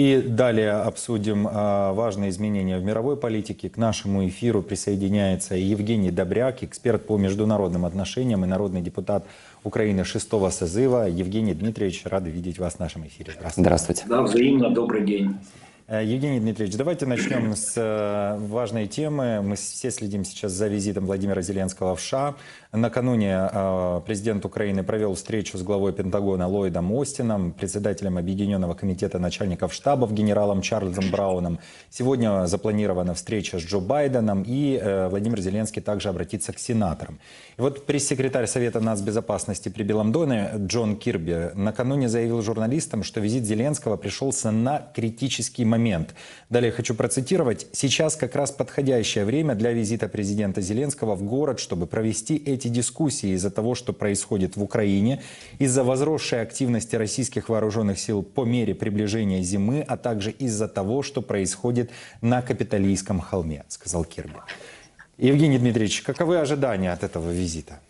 И далее обсудим важные изменения в мировой политике. К нашему эфиру присоединяется Евгений Добряк, эксперт по международным отношениям и народный депутат Украины 6-го созыва. Евгений Дмитриевич, рады видеть вас в нашем эфире. Здравствуйте. Здравствуйте. Да, взаимно. Добрый день. Евгений Дмитриевич, давайте начнем с важной темы. Мы все следим сейчас за визитом Владимира Зеленского в США. Накануне президент Украины провел встречу с главой Пентагона Ллойдом Остином, председателем Объединенного комитета начальников штабов генералом Чарльзом Брауном. Сегодня запланирована встреча с Джо Байденом, и Владимир Зеленский также обратится к сенаторам. И вот пресс-секретарь Совета нацбезопасности при Белом доме Джон Кирби накануне заявил журналистам, что визит Зеленского пришелся на критический момент. Далее хочу процитировать. «Сейчас как раз подходящее время для визита президента Зеленского в город, чтобы провести эти дискуссии из-за того, что происходит в Украине, из-за возросшей активности российских вооруженных сил по мере приближения зимы, а также из-за того, что происходит на Капитолийском холме», — сказал Кирби. Евгений Дмитриевич, каковы ожидания от этого визита?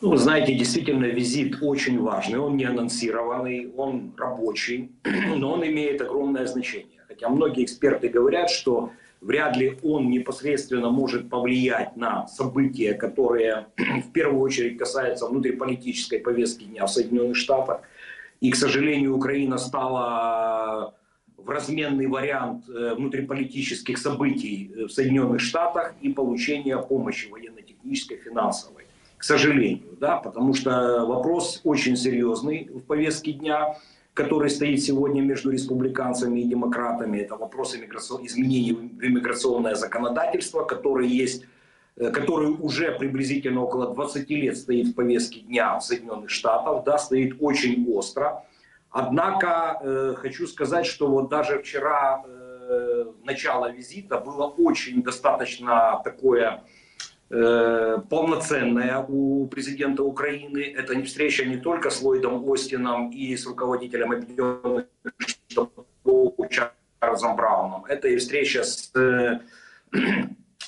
Ну, вы знаете, действительно, визит очень важный, он не анонсированный, он рабочий, но он имеет огромное значение. Хотя многие эксперты говорят, что вряд ли он непосредственно может повлиять на события, которые в первую очередь касаются внутриполитической повестки дня в Соединенных Штатах. И, к сожалению, Украина стала в разменный вариант внутриполитических событий в Соединенных Штатах и получения помощи военно-технической, финансовой. К сожалению, да, потому что вопрос очень серьезный в повестке дня, который стоит сегодня между республиканцами и демократами. Это вопрос изменений в иммиграционное законодательство, который уже приблизительно около 20 лет стоит в повестке дня в Соединенных Штатах, да, стоит очень остро. Однако хочу сказать, что вот даже вчера начало визита было очень достаточно такое полноценная у президента Украины. Это встреча не только с Ллойдом Остином и с руководителем Объединенных Штатов Чарльзом Брауном. Это и встреча с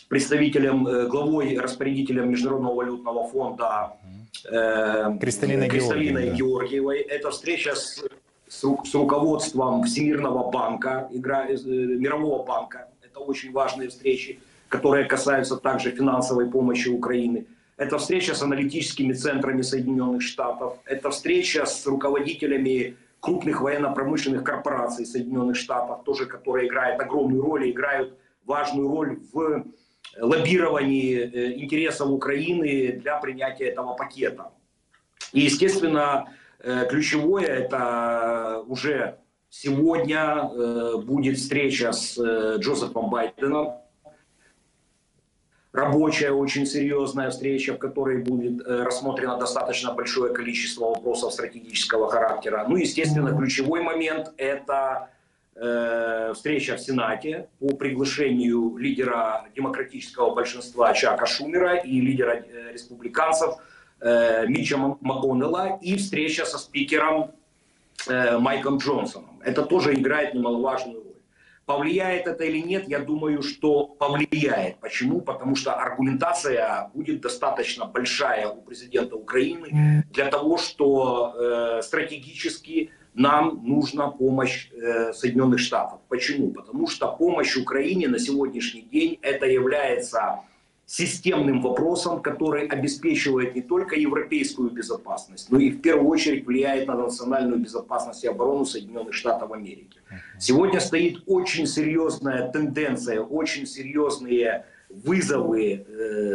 представителем, главой, распорядителем Международного валютного фонда Кристалиной Георгиевой. Это встреча с руководством Всемирного банка, Мирового банка. Это очень важные встречи, которые касаются также финансовой помощи Украины. Это встреча с аналитическими центрами Соединенных Штатов. Это встреча с руководителями крупных военно-промышленных корпораций Соединенных Штатов, тоже, которые играют огромную роль и играют важную роль в лоббировании интересов Украины для принятия этого пакета. И, естественно, ключевое – это уже сегодня будет встреча с Джозефом Байденом. Рабочая, очень серьезная встреча, в которой будет рассмотрено достаточно большое количество вопросов стратегического характера. Ну, естественно, ключевой момент – это встреча в Сенате по приглашению лидера демократического большинства Чака Шумера и лидера республиканцев Митча МакКоннелла и встреча со спикером Майком Джонсоном. Это тоже играет немаловажную роль. Повлияет это или нет, я думаю, что повлияет. Почему? Потому что аргументация будет достаточно большая у президента Украины для того, что стратегически нам нужна помощь Соединенных Штатов. Почему? Потому что помощь Украине на сегодняшний день это является системным вопросом, который обеспечивает не только европейскую безопасность, но и в первую очередь влияет на национальную безопасность и оборону Соединенных Штатов Америки. Сегодня стоит очень серьезная тенденция, очень серьезные вызовы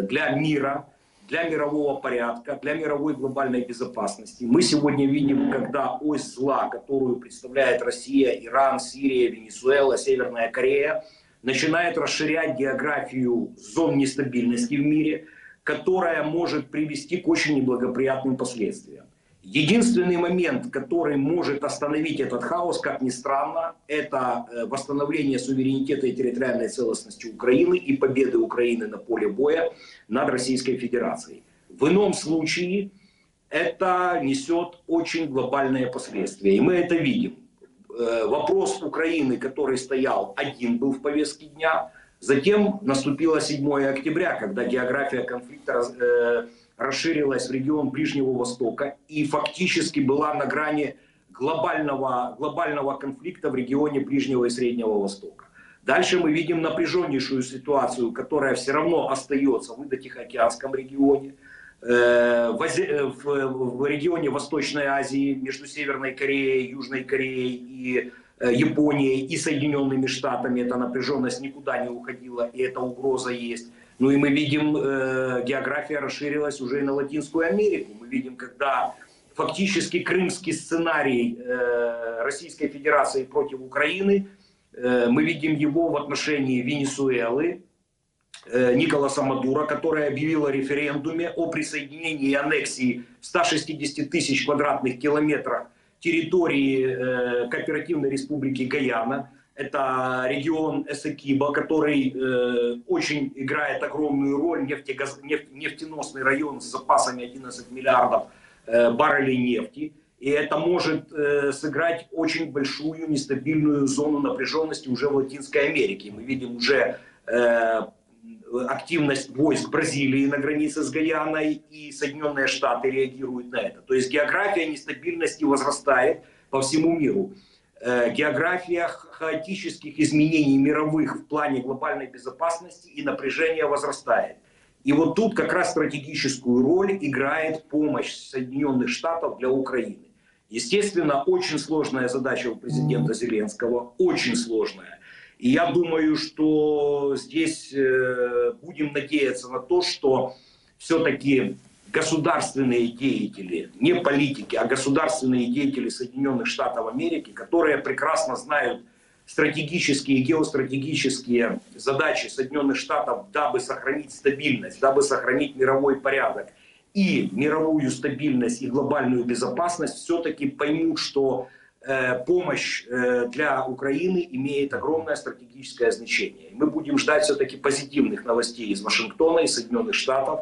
для мира, для мирового порядка, для мировой глобальной безопасности. Мы сегодня видим, когда ось зла, которую представляет Россия, Иран, Сирия, Венесуэла, Северная Корея, начинает расширять географию зон нестабильности в мире, которая может привести к очень неблагоприятным последствиям. Единственный момент, который может остановить этот хаос, как ни странно, это восстановление суверенитета и территориальной целостности Украины и победы Украины на поле боя над Российской Федерацией. В ином случае это несет очень глобальные последствия, и мы это видим. Вопрос Украины, который стоял один, был в повестке дня. Затем наступило 7 октября, когда география конфликта расширилась в регион Ближнего Востока и фактически была на грани глобального конфликта в регионе Ближнего и Среднего Востока. Дальше мы видим напряженнейшую ситуацию, которая все равно остается в Индо-Тихоокеанском регионе, в регионе Восточной Азии, между Северной Кореей, Южной Кореей и Японией и Соединенными Штатами. Эта напряженность никуда не уходила, и эта угроза есть. Ну и мы видим, география расширилась уже и на Латинскую Америку. Мы видим, когда фактически крымский сценарий Российской Федерации против Украины, мы видим его в отношении Венесуэлы, Николаса Мадуро, которая объявила референдуме о присоединении и аннексии 160 тысяч квадратных километров территории Кооперативной Республики Гаяна. Это регион Эсекиба, который очень играет огромную роль, нефтеносный район с запасами 11 миллиардов баррелей нефти. И это может сыграть очень большую нестабильную зону напряженности уже в Латинской Америке. Мы видим уже активность войск Бразилии на границе с Гаяной, и Соединенные Штаты реагируют на это. То есть география нестабильности возрастает по всему миру. География хаотических изменений мировых в плане глобальной безопасности и напряжения возрастает. И вот тут как раз стратегическую роль играет помощь Соединенных Штатов для Украины. Естественно, очень сложная задача у президента Зеленского, очень сложная. И я думаю, что здесь будем надеяться на то, что все-таки государственные деятели, не политики, а государственные деятели Соединенных Штатов Америки, которые прекрасно знают стратегические и геостратегические задачи Соединенных Штатов, дабы сохранить стабильность, дабы сохранить мировой порядок и мировую стабильность и глобальную безопасность, все-таки поймут, что помощь для Украины имеет огромное стратегическое значение. Мы будем ждать все-таки позитивных новостей из Вашингтона и Соединенных Штатов.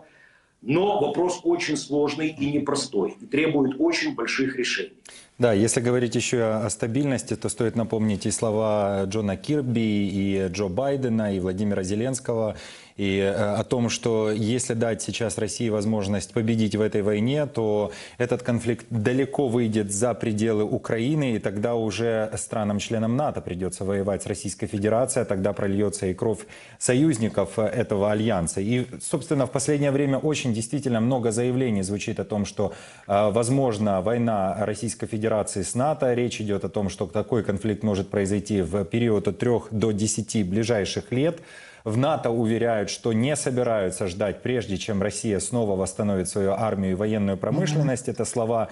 Но вопрос очень сложный и непростой, и требует очень больших решений. Да, если говорить еще о стабильности, то стоит напомнить и слова Джона Кирби, и Джо Байдена, и Владимира Зеленского, и о том, что если дать сейчас России возможность победить в этой войне, то этот конфликт далеко выйдет за пределы Украины, и тогда уже странам-членам НАТО придется воевать с Российской Федерацией, тогда прольется и кровь союзников этого альянса. И, собственно, в последнее время очень действительно много заявлений звучит о том, что возможно война Российской Федерации с НАТО. Речь идет о том, что такой конфликт может произойти в период от 3 до 10 ближайших лет. В НАТО уверяют, что не собираются ждать, прежде чем Россия снова восстановит свою армию и военную промышленность. Это слова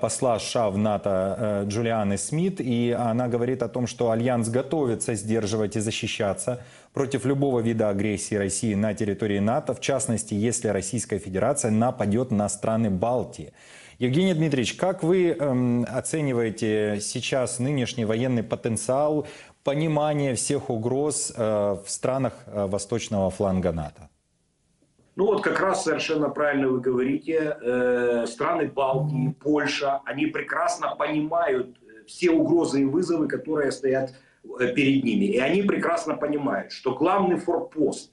посла США в НАТО Джулианы Смит. И она говорит о том, что Альянс готовится сдерживать и защищаться против любого вида агрессии России на территории НАТО, в частности, если Российская Федерация нападет на страны Балтии. Евгений Дмитриевич, как вы оцениваете сейчас нынешний военный потенциал, понимание всех угроз в странах восточного фланга НАТО? Ну вот как раз совершенно правильно вы говорите. Страны Балтии, Польша, они прекрасно понимают все угрозы и вызовы, которые стоят перед ними. И они прекрасно понимают, что главный форпост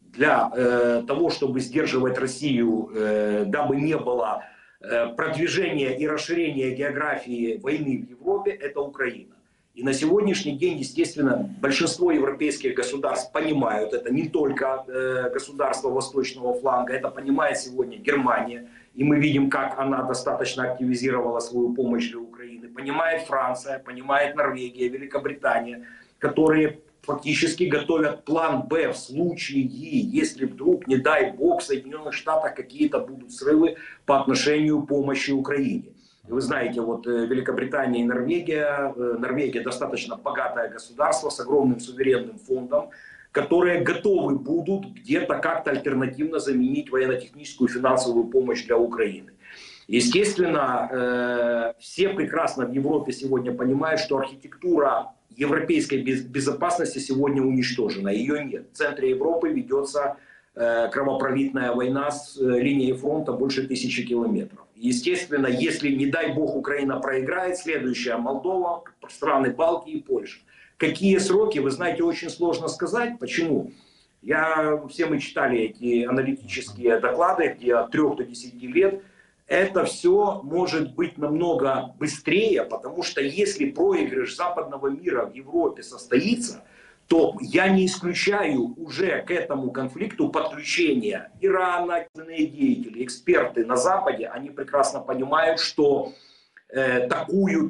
для того, чтобы сдерживать Россию, дабы не было продвижение и расширение географии войны в Европе – это Украина. И на сегодняшний день, естественно, большинство европейских государств понимают, это не только государство восточного фланга, это понимает сегодня Германия, и мы видим, как она достаточно активизировала свою помощь для Украины. Понимает Франция, понимает Норвегия, Великобритания, которые фактически готовят план «Б» в случае, если вдруг, не дай бог, в Соединенных Штатах какие-то будут срывы по отношению помощи Украине. Вы знаете, вот Великобритания и Норвегия, Норвегия достаточно богатое государство с огромным суверенным фондом, которые готовы будут где-то как-то альтернативно заменить военно-техническую и финансовую помощь для Украины. Естественно, все прекрасно в Европе сегодня понимают, что архитектура европейской безопасности сегодня уничтожена, ее нет. В центре Европы ведется кровопролитная война с линией фронта больше 1000 километров. Естественно, если, не дай бог, Украина проиграет, следующая Молдова, страны Балтии и Польша. Какие сроки, вы знаете, очень сложно сказать. Почему? Все мы читали эти аналитические доклады, где от 3 до 10 лет. это все может быть намного быстрее, потому что если проигрыш западного мира в Европе состоится, то я не исключаю уже к этому конфликту подключения Ирана, деятели, эксперты на Западе, они прекрасно понимают, что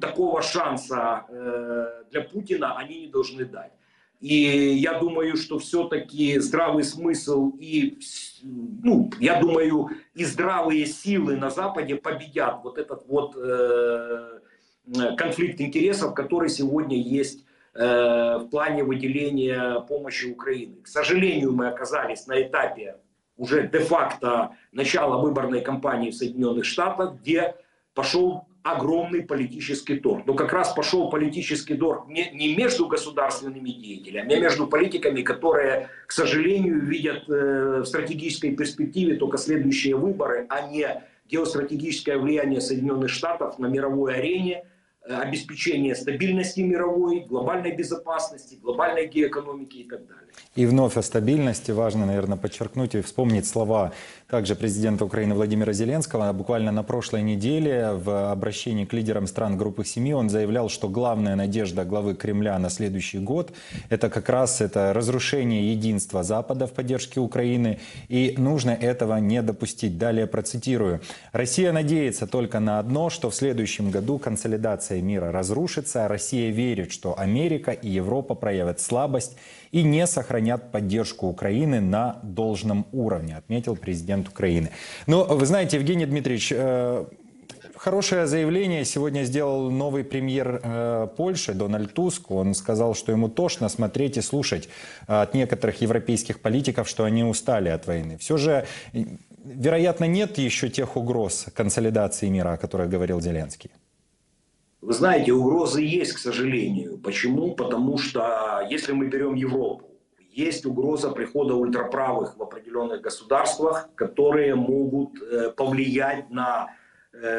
такого шанса для Путина они не должны дать. И я думаю, что все-таки здравый смысл и, я думаю, и здравые силы на Западе победят вот этот вот конфликт интересов, который сегодня есть в плане выделения помощи Украине. К сожалению, мы оказались на этапе уже де-факто начала выборной кампании в Соединенных Штатах, где пошел огромный политический торг. Но как раз пошел политический торг не между государственными деятелями, а между политиками, которые, к сожалению, видят в стратегической перспективе только следующие выборы, а не геостратегическое влияние Соединенных Штатов на мировой арене, обеспечение стабильности мировой, глобальной безопасности, глобальной геоэкономики и так далее. И вновь о стабильности важно, наверное, подчеркнуть и вспомнить слова также президента Украины Владимира Зеленского. Буквально на прошлой неделе в обращении к лидерам стран группы семи он заявлял, что главная надежда главы Кремля на следующий год это как раз разрушение единства Запада в поддержке Украины, и нужно этого не допустить. Далее процитирую. «Россия надеется только на одно, что в следующем году консолидация мира разрушится, а Россия верит, что Америка и Европа проявят слабость и не сохранят поддержку Украины на должном уровне», отметил президент Украины. Но вы знаете, Евгений Дмитриевич, хорошее заявление сегодня сделал новый премьер Польши Дональд Туск. Он сказал, что ему тошно смотреть и слушать от некоторых европейских политиков, что они устали от войны. Все же, вероятно, нет еще тех угроз консолидации мира, о которых говорил Зеленский. Вы знаете, угрозы есть, к сожалению. Почему? Потому что, если мы берем Европу, есть угроза прихода ультраправых в определенных государствах, которые могут повлиять на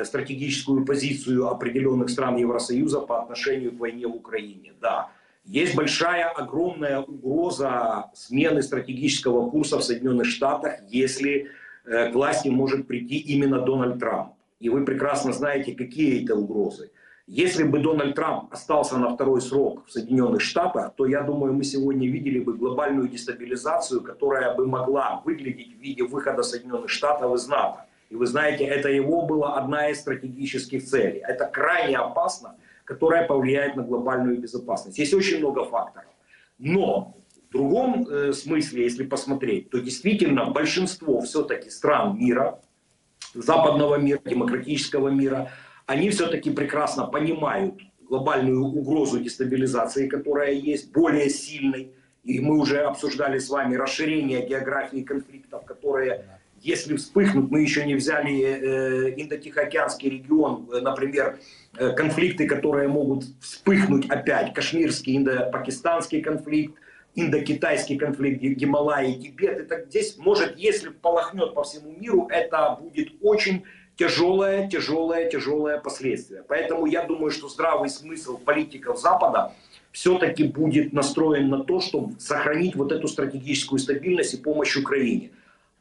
стратегическую позицию определенных стран Евросоюза по отношению к войне в Украине. Да, есть большая, огромная угроза смены стратегического курса в Соединенных Штатах, если к власти может прийти именно Дональд Трамп. И вы прекрасно знаете, какие это угрозы. Если бы Дональд Трамп остался на второй срок в Соединенных Штатах, то, я думаю, мы сегодня видели бы глобальную дестабилизацию, которая бы могла выглядеть в виде выхода Соединенных Штатов из НАТО. И вы знаете, это его была одна из стратегических целей. Это крайне опасно, которая повлияет на глобальную безопасность. Есть очень много факторов. Но в другом смысле, если посмотреть, то действительно большинство все-таки стран мира, западного мира, демократического мира, они все-таки прекрасно понимают глобальную угрозу дестабилизации, которая есть, более сильной. И мы уже обсуждали с вами расширение географии конфликтов, которые, если вспыхнут, мы еще не взяли Индо-Тихоокеанский регион, например, конфликты, которые могут вспыхнуть опять. Кашмирский, индо-пакистанский конфликт, индо-китайский конфликт, Гималаи, Тибет. Это здесь может, если полыхнет по всему миру, это будет очень тяжелое последствие. Поэтому я думаю, что здравый смысл политиков Запада все-таки будет настроен на то, чтобы сохранить вот эту стратегическую стабильность и помощь Украине.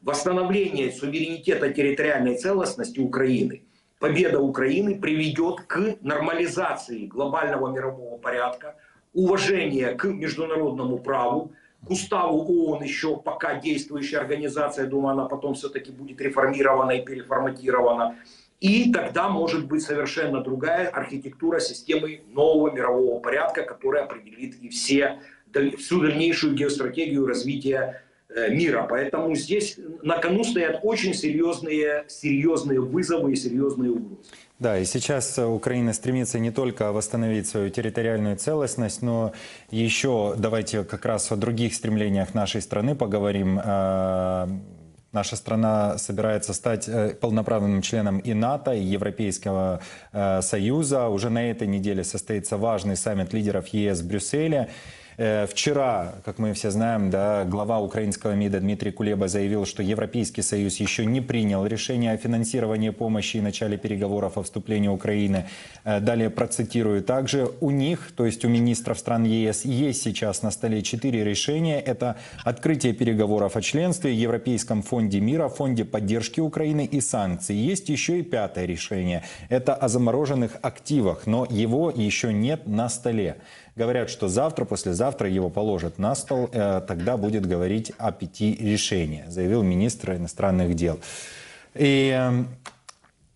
Восстановление суверенитета территориальной целостности Украины, победа Украины приведет к нормализации глобального мирового порядка, уважение к международному праву, к уставу ООН, еще пока действующая организация, думаю, она потом все-таки будет реформирована и переформатирована. И тогда может быть совершенно другая архитектура системы нового мирового порядка, которая определит и всю дальнейшую геостратегию развития мира. Поэтому здесь на кону стоят очень серьезные вызовы и серьезные угрозы. Да, и сейчас Украина стремится не только восстановить свою территориальную целостность, но еще давайте как раз о других стремлениях нашей страны поговорим. Наша страна собирается стать полноправным членом и НАТО, и Европейского Союза. Уже на этой неделе состоится важный саммит лидеров ЕС в Брюсселе. Вчера, как мы все знаем, да, глава украинского МИДа Дмитрий Кулеба заявил, что Европейский Союз еще не принял решение о финансировании помощи и начале переговоров о вступлении Украины. Далее процитирую. Также у них, то есть у министров стран ЕС, есть сейчас на столе 4 решения. Это открытие переговоров о членстве, Европейском фонде мира, Фонде поддержки Украины и санкций. Есть еще и 5-е решение. Это о замороженных активах, но его еще нет на столе. Говорят, что завтра, послезавтра его положат на стол, тогда будет говорить о 5 решениях, заявил министр иностранных дел.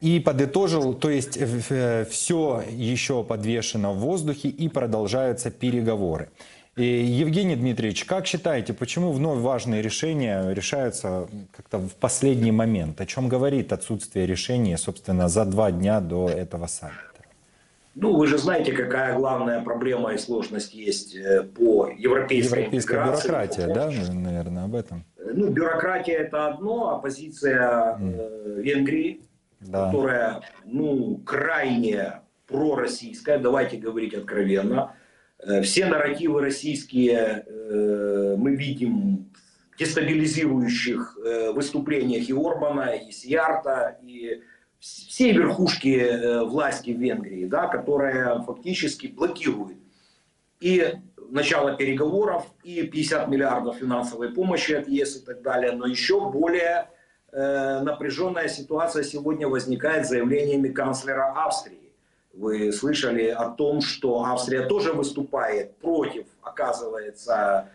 И подытожил, то есть все еще подвешено в воздухе и продолжаются переговоры. И, Евгений Дмитриевич, как считаете, почему вновь важные решения решаются как-то в последний момент? О чем говорит отсутствие решения, собственно, за 2 дня до этого саммита? Ну, вы же знаете, какая главная проблема и сложность есть по европейской бюрократии, да, наверное, об этом. Ну, бюрократия это одно, а позиция Венгрии, да, которая, ну, крайне пророссийская, давайте говорить откровенно. Все нарративы российские мы видим в дестабилизирующих выступлениях и Орбана, и Сиарта, и всей верхушки власти в Венгрии, да, которая фактически блокирует и начало переговоров, и 50 миллиардов финансовой помощи от ЕС и так далее. Но еще более напряженная ситуация сегодня возникает с заявлениями канцлера Австрии. Вы слышали о том, что Австрия тоже выступает против, оказывается,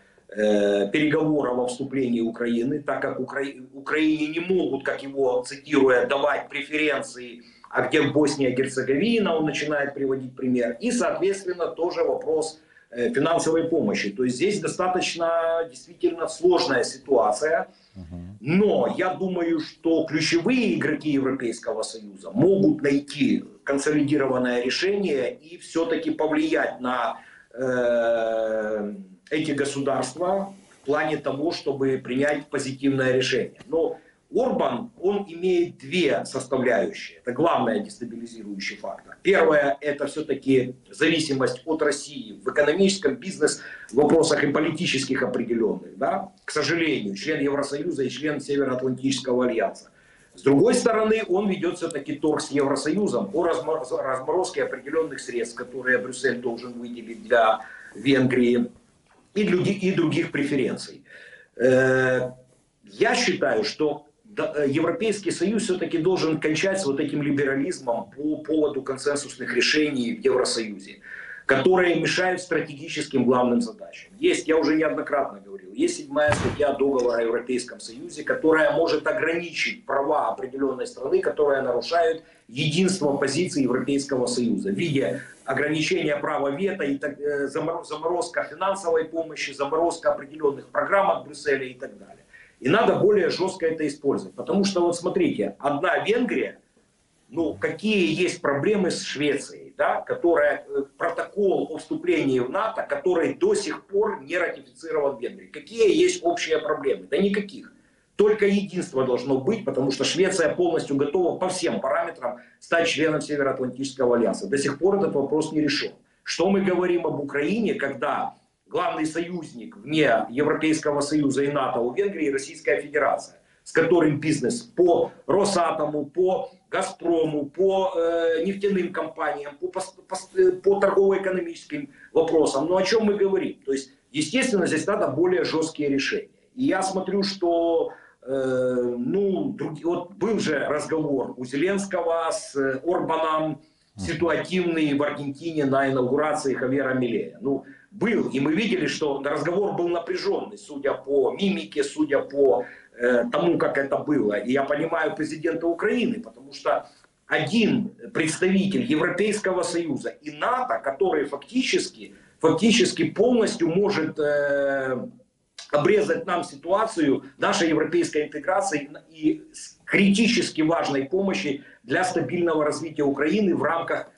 переговоров о вступлении Украины, так как Украине не могут, как его цитируя, давать преференции, а где Босния и Герцеговина, он начинает приводить пример. И, соответственно, тоже вопрос финансовой помощи. То есть здесь достаточно действительно сложная ситуация. Но я думаю, что ключевые игроки Европейского Союза могут найти консолидированное решение и все-таки повлиять на эти государства в плане того, чтобы принять позитивное решение. Но Орбан, он имеет 2 составляющие. Это главный дестабилизирующий фактор. Первое, это все-таки зависимость от России в экономическом, бизнес, вопросах и политических определенных. Да? К сожалению, член Евросоюза и член Североатлантического альянса. С другой стороны, он ведет все-таки торг с Евросоюзом о разморозке определенных средств, которые Брюссель должен выделить для Венгрии и других преференций. Я считаю, что Европейский Союз все-таки должен кончать с вот этим либерализмом по поводу консенсусных решений в Евросоюзе, которые мешают стратегическим главным задачам. Есть, я уже неоднократно говорил, есть 7-я статья договора о Европейском Союзе, которая может ограничить права определенной страны, которая нарушает единство позиций Европейского Союза в виде ограничения права вето, и заморозка финансовой помощи, заморозка определенных программ от Брюсселя и так далее. И надо более жестко это использовать. Потому что, вот смотрите, одна Венгрия, ну, какие есть проблемы с Швецией, да, которая протокол о вступлении в НАТО, который до сих пор не ратифицирован в Венгрии. Какие есть общие проблемы? Да никаких. Только единство должно быть, потому что Швеция полностью готова по всем параметрам стать членом Североатлантического альянса. До сих пор этот вопрос не решен. Что мы говорим об Украине, когда главный союзник вне Европейского Союза и НАТО у Венгрии — Российская Федерация, с которым бизнес по Росатому, по Газпрому, по нефтяным компаниям, по торгово-экономическим вопросам. Но о чем мы говорим? То есть, естественно, здесь надо более жесткие решения. И я смотрю, что вот был же разговор у Зеленского с Орбаном, ситуативный в Аргентине на инаугурации Хавьера Милея. Ну, был, и мы видели, что разговор был напряженный, судя по мимике, судя по тому, как это было. И я понимаю президента Украины, потому что один представитель Европейского Союза и НАТО, который фактически полностью может обрезать нам ситуацию нашей европейской интеграции и критически важной помощи для стабильного развития Украины в рамках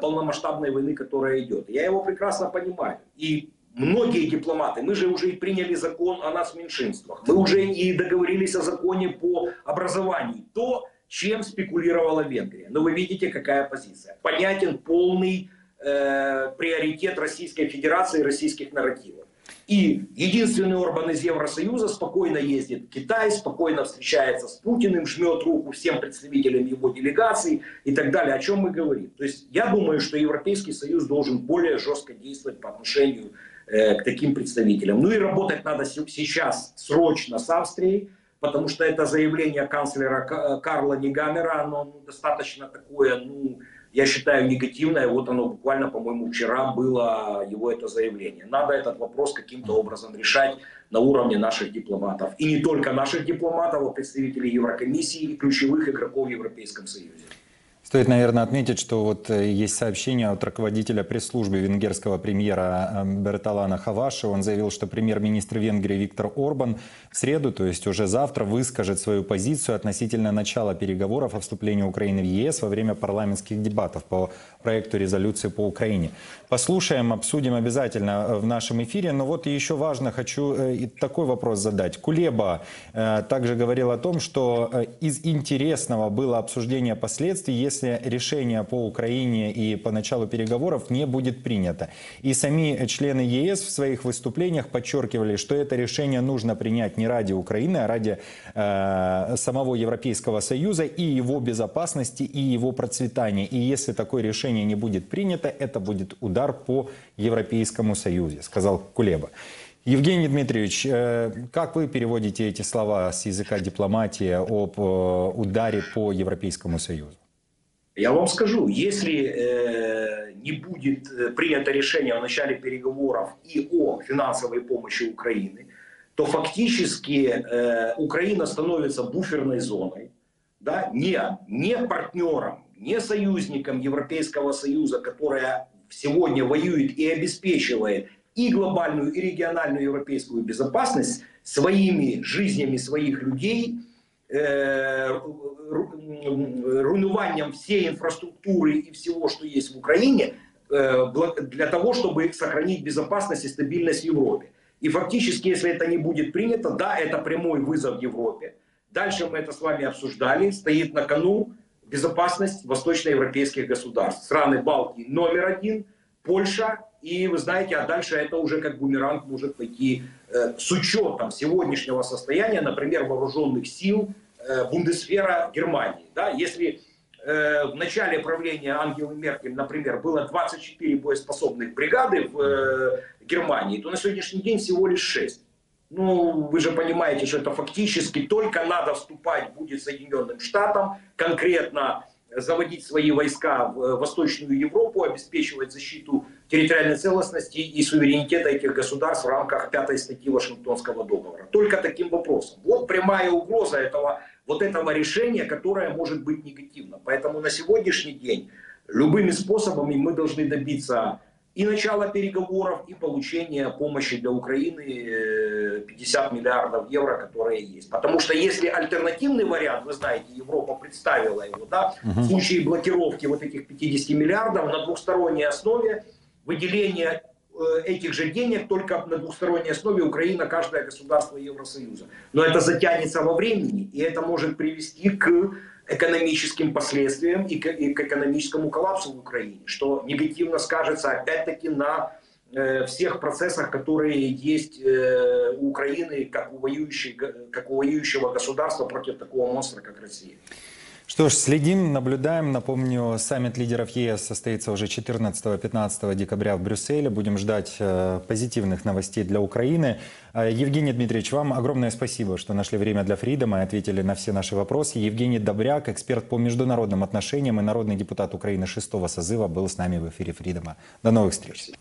полномасштабной войны, которая идет. Я его прекрасно понимаю. И многие дипломаты, мы же уже и приняли закон о нас меньшинствах, мы уже и договорились о законе по образованию, то, чем спекулировала Венгрия. Но вы видите, какая позиция. Понятен полный приоритет Российской Федерации и российских нарративов. И единственный Орбан из Евросоюза спокойно ездит в Китай, спокойно встречается с Путиным, жмет руку всем представителям его делегаций и так далее. О чем мы говорим? То есть я думаю, что Европейский Союз должен более жестко действовать по отношению к таким представителям. Ну и работать надо сейчас срочно с Австрией, потому что это заявление канцлера Карла Негамера, оно достаточно такое, ну, я считаю, негативное. Вот оно буквально, по-моему, вчера было его это заявление. Надо этот вопрос каким-то образом решать на уровне наших дипломатов. И не только наших дипломатов, а представителей Еврокомиссии и ключевых игроков в Европейском Союзе. Стоит, наверное, отметить, что вот есть сообщение от руководителя пресс-службы венгерского премьера Берталана Хаваса. Он заявил, что премьер-министр Венгрии Виктор Орбан в среду, то есть уже завтра, выскажет свою позицию относительно начала переговоров о вступлении Украины в ЕС во время парламентских дебатов по проекту резолюции по Украине. Послушаем, обсудим обязательно в нашем эфире. Но вот еще важно, хочу и такой вопрос задать. Кулеба также говорил о том, что из интересного было обсуждение последствий, если решение по Украине и по началу переговоров не будет принято. И сами члены ЕС в своих выступлениях подчеркивали, что это решение нужно принять не ради Украины, а ради самого Европейского Союза и его безопасности, и его процветания. И если такое решение не будет принято, это будет удар по Европейскому Союзу, сказал Кулеба. Евгений Дмитриевич, как вы переводите эти слова с языка дипломатии об ударе по Европейскому Союзу? Я вам скажу, если не будет принято решение о начале переговоров и о финансовой помощи Украины, то фактически Украина становится буферной зоной, да, не партнером, не союзником Европейского Союза, которая сегодня воюет и обеспечивает и глобальную, и региональную европейскую безопасность своими жизнями своих людей, руйнованием всей инфраструктуры и всего, что есть в Украине, для того, чтобы сохранить безопасность и стабильность в Европе. И фактически, если это не будет принято, да, это прямой вызов Европе. Дальше мы это с вами обсуждали. Стоит на кону безопасность восточноевропейских государств. Страны Балтии №1, Польша. И вы знаете, а дальше это уже как бумеранг может пойти с учетом сегодняшнего состояния, например, вооруженных сил Бундесвера Германии. Да? Если в начале правления Ангелы Меркель, например, было 24 боеспособных бригады в Германии, то на сегодняшний день всего лишь 6. Ну, вы же понимаете, что это фактически только надо вступать будет Соединенным Штатам, конкретно заводить свои войска в Восточную Европу, обеспечивать защиту территориальной целостности и суверенитета этих государств в рамках 5-й статьи Вашингтонского договора. Только таким вопросом. Вот прямая угроза этого решения, которое может быть негативно. Поэтому на сегодняшний день любыми способами мы должны добиться и начала переговоров, и получения помощи для Украины 50 миллиардов евро, которые есть. Потому что если альтернативный вариант, вы знаете, Европа представила его, да, в случае блокировки вот этих 50 миллиардов на двухсторонней основе, выделение этих же денег только на двухсторонней основе Украина, каждое государство Евросоюза. Но это затянется во времени, и это может привести к экономическим последствиям и к экономическому коллапсу в Украине, что негативно скажется опять-таки на всех процессах, которые есть у Украины как у воюющего государства против такого монстра, как Россия. Что ж, следим, наблюдаем. Напомню, саммит лидеров ЕС состоится уже 14-15 декабря в Брюсселе. Будем ждать позитивных новостей для Украины. Евгений Дмитриевич, вам огромное спасибо, что нашли время для Freedom и ответили на все наши вопросы. Евгений Добряк, эксперт по международным отношениям и народный депутат Украины 6-го созыва, был с нами в эфире Freedom. До новых встреч.